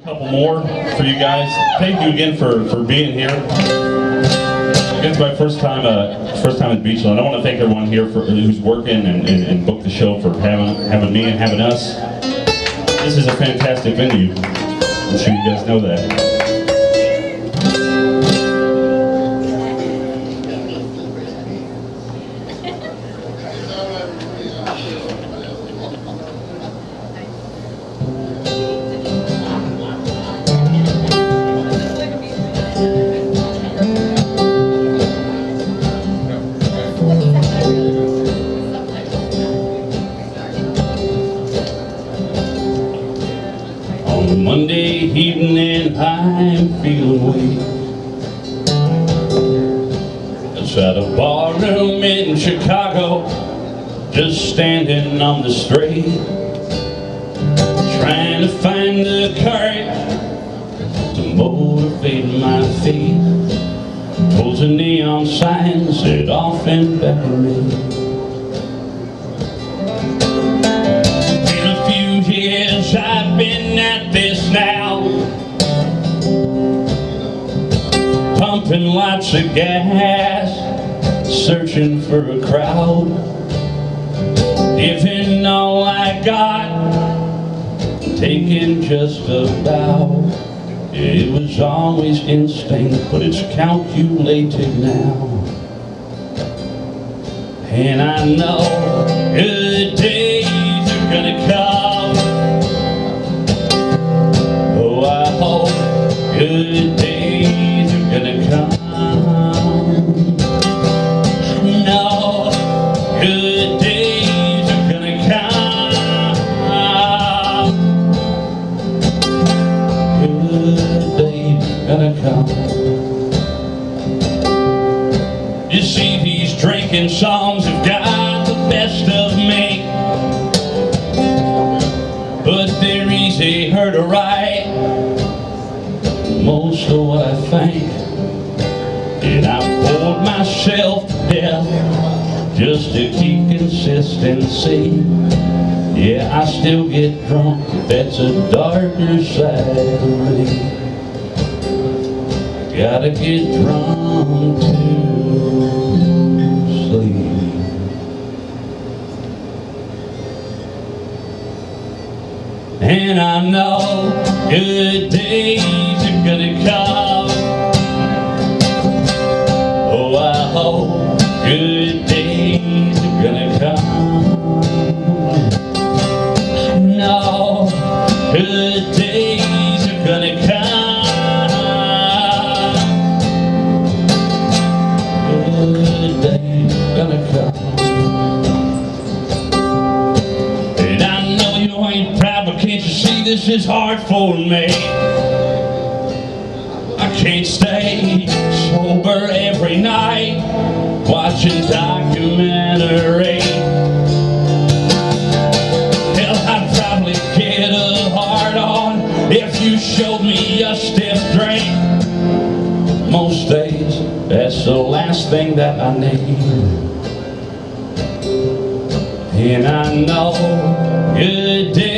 a couple more for you guys. Thank you again for being here. It's my first time at Beachland. I want to thank everyone here for who's working and booked the show, for having me and having us. This is a fantastic venue. I'm sure you guys know that. Monday evening, I'm feeling weak. Outside a bar room in Chicago, just standing on the street, trying to find the courage to motivate my feet. Pulls a neon sign, set off and back away. I've been at this now, pumping lots of gas, searching for a crowd, giving all I got, taking just about. It was always instinct, but it's calculated now. And I know good days are gonna come. Good days are gonna come. No, good days are gonna come. Good days are gonna come. You see, these drinking songs have got the best of me, but they're easy heard to write. Most of what I think, and I bored myself to death just to keep consistency. Yeah, I still get drunk, but that's a darker side of me. I gotta get drunk to sleep. And I know good days are gonna come. Oh, I hope good days are gonna come. No, good days are gonna come. Good days are gonna come. And I know you ain't proud, but can't you see? This is hard for me. I can't stay sober every night watching documentaries. Hell, I'd probably get a hard on if you showed me a stiff drink. Most days, that's the last thing that I need. And I know good days.